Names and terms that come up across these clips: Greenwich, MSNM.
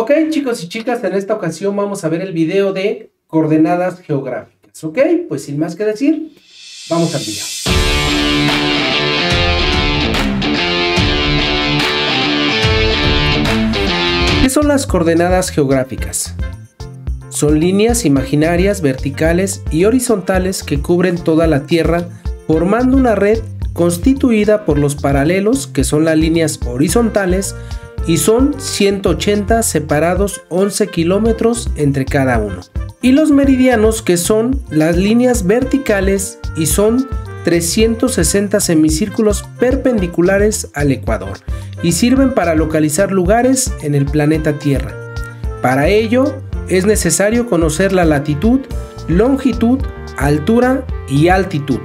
Ok, chicos y chicas, en esta ocasión vamos a ver el video de coordenadas geográficas. Ok, pues sin más que decir, vamos al video. ¿Qué son las coordenadas geográficas? Son líneas imaginarias, verticales y horizontales que cubren toda la Tierra, formando una red constituida por los paralelos, que son las líneas horizontales, y son 180 separados 11 kilómetros entre cada uno. Y los meridianos, que son las líneas verticales y son 360 semicírculos perpendiculares al ecuador y sirven para localizar lugares en el planeta Tierra. Para ello es necesario conocer la latitud, longitud, altura y altitud.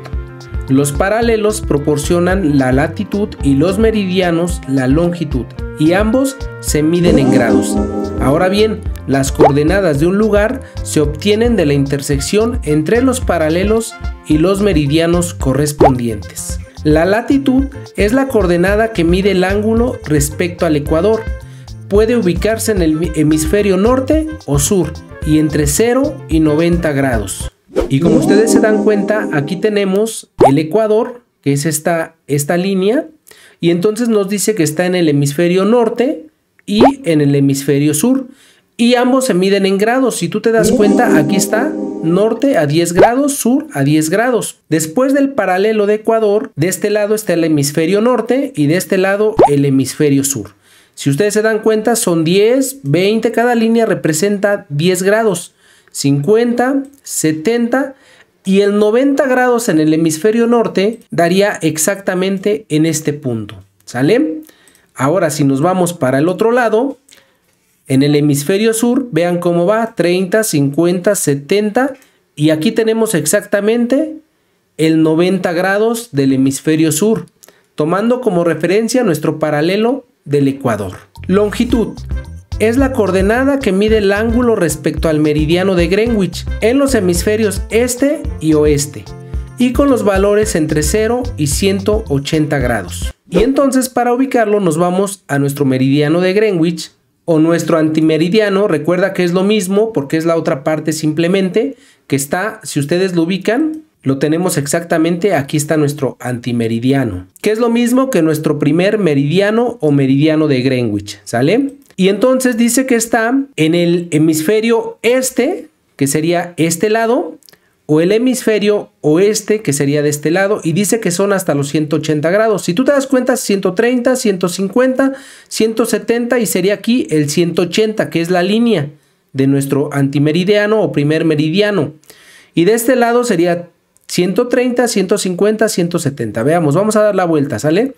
Los paralelos proporcionan la latitud y los meridianos la longitud, y ambos se miden en grados. Ahora bien, las coordenadas de un lugar se obtienen de la intersección entre los paralelos y los meridianos correspondientes. La latitud es la coordenada que mide el ángulo respecto al ecuador. Puede ubicarse en el hemisferio norte o sur y entre 0 y 90 grados. Y como ustedes se dan cuenta, aquí tenemos el ecuador, que es esta línea, y entonces nos dice que está en el hemisferio norte y en el hemisferio sur, y ambos se miden en grados. Si tú te das cuenta, aquí está norte a 10 grados, sur a 10 grados. Después del paralelo de ecuador, de este lado está el hemisferio norte y de este lado el hemisferio sur. Si ustedes se dan cuenta, son 10, 20, cada línea representa 10 grados, 50, 70 y el 90 grados en el hemisferio norte daría exactamente en este punto, ¿sale? Ahora, si nos vamos para el otro lado, en el hemisferio sur, vean cómo va, 30, 50, 70 y aquí tenemos exactamente el 90 grados del hemisferio sur, tomando como referencia nuestro paralelo del ecuador. Longitud es la coordenada que mide el ángulo respecto al meridiano de Greenwich en los hemisferios este y oeste y con los valores entre 0 y 180 grados. Y entonces para ubicarlo nos vamos a nuestro meridiano de Greenwich o nuestro antimeridiano, recuerda que es lo mismo porque es la otra parte simplemente que está, si ustedes lo ubican, lo tenemos exactamente, aquí está nuestro antimeridiano, que es lo mismo que nuestro primer meridiano o meridiano de Greenwich, ¿sale? Y entonces dice que está en el hemisferio este, que sería este lado, o el hemisferio oeste, que sería de este lado, y dice que son hasta los 180 grados. Si tú te das cuenta, 130, 150, 170 y sería aquí el 180, que es la línea de nuestro antimeridiano o primer meridiano. Y de este lado sería 130, 150, 170. Veamos, vamos a dar la vuelta, ¿sale?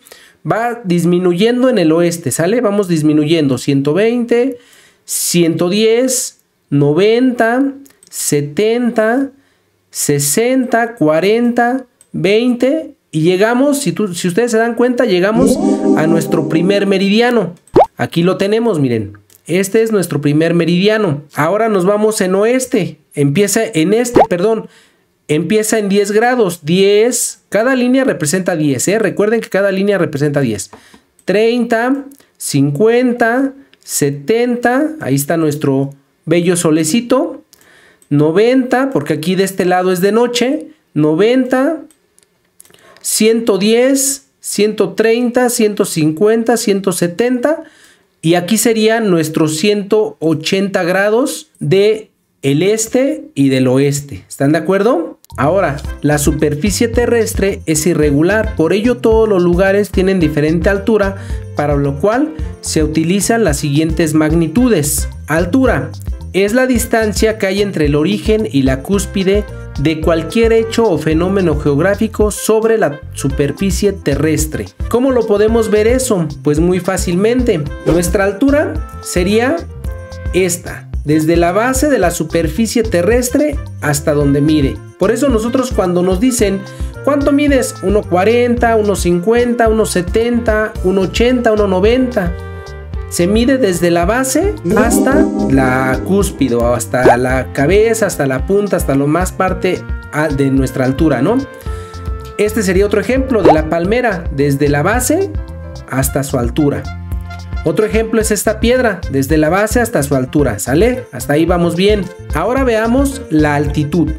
Va disminuyendo en el oeste, ¿sale? Vamos disminuyendo 120, 110, 90, 70, 60, 40, 20 y llegamos, si ustedes se dan cuenta, llegamos a nuestro primer meridiano. Aquí lo tenemos, miren. Este es nuestro primer meridiano. Ahora nos vamos en oeste. Empieza en 10 grados, 10, cada línea representa 10, recuerden que cada línea representa 10, 30, 50, 70, ahí está nuestro bello solecito, 90, porque aquí de este lado es de noche, 90, 110, 130, 150, 170 y aquí serían nuestros 180 grados de el este y del oeste, ¿están de acuerdo? Ahora, la superficie terrestre es irregular, por ello todos los lugares tienen diferente altura, para lo cual se utilizan las siguientes magnitudes. Altura es la distancia que hay entre el origen y la cúspide de cualquier hecho o fenómeno geográfico sobre la superficie terrestre. ¿Cómo lo podemos ver eso? Pues muy fácilmente. Nuestra altura sería esta, desde la base de la superficie terrestre hasta donde mide. Por eso nosotros cuando nos dicen ¿cuánto mides? 1.40, 1.50, 1.70, 1.80, 1.90. Se mide desde la base hasta la cúspide, hasta la cabeza, hasta la punta, hasta lo más parte de nuestra altura, ¿no? Este sería otro ejemplo de la palmera, desde la base hasta su altura. Otro ejemplo es esta piedra, desde la base hasta su altura, ¿sale? Hasta ahí vamos bien. Ahora veamos la altitud.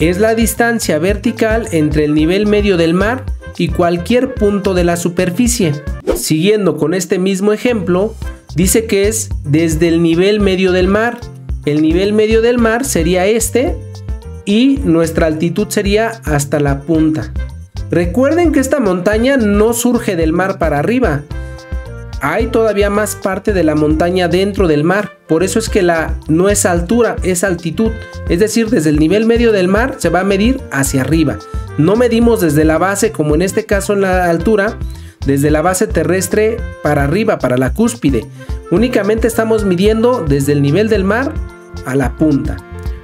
Es la distancia vertical entre el nivel medio del mar y cualquier punto de la superficie. Siguiendo con este mismo ejemplo, dice que es desde el nivel medio del mar. El nivel medio del mar sería este y nuestra altitud sería hasta la punta. Recuerden que esta montaña no surge del mar para arriba. Hay todavía más parte de la montaña dentro del mar, por eso es que no es altura, es altitud. Es decir, desde el nivel medio del mar se va a medir hacia arriba. No medimos desde la base, como en este caso en la altura, desde la base terrestre para arriba, para la cúspide. Únicamente estamos midiendo desde el nivel del mar a la punta.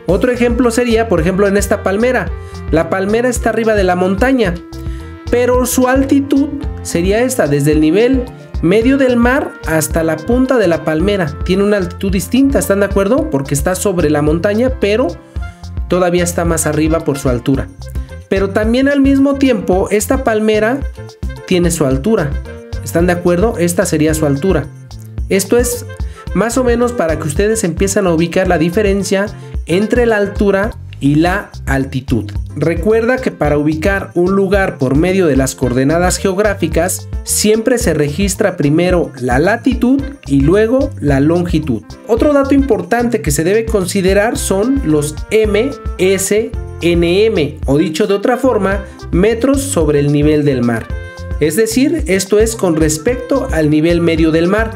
Otro ejemplo sería, por ejemplo, en esta palmera. La palmera está arriba de la montaña, pero su altitud sería esta, desde el nivel medio del mar hasta la punta de la palmera. Tiene una altitud distinta, ¿están de acuerdo? Porque está sobre la montaña, pero todavía está más arriba por su altura. Pero también al mismo tiempo, esta palmera tiene su altura. ¿Están de acuerdo? Esta sería su altura. Esto es más o menos para que ustedes empiecen a ubicar la diferencia entre la altura y la altitud. Recuerda que para ubicar un lugar por medio de las coordenadas geográficas, siempre se registra primero la latitud y luego la longitud. Otro dato importante que se debe considerar son los MSNM, o dicho de otra forma, metros sobre el nivel del mar. Es decir, esto es con respecto al nivel medio del mar.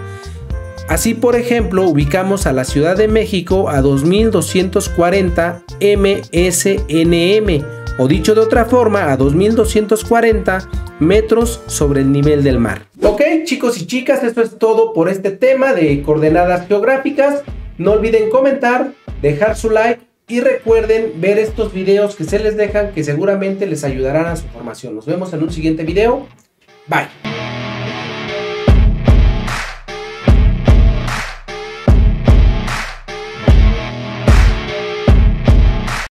Así, por ejemplo, ubicamos a la Ciudad de México a 2240 MSNM, o dicho de otra forma, a 2240 metros sobre el nivel del mar. Ok, chicos y chicas, esto es todo por este tema de coordenadas geográficas. No olviden comentar, dejar su like y recuerden ver estos videos que se les dejan, que seguramente les ayudarán a su formación. Nos vemos en un siguiente video. Bye.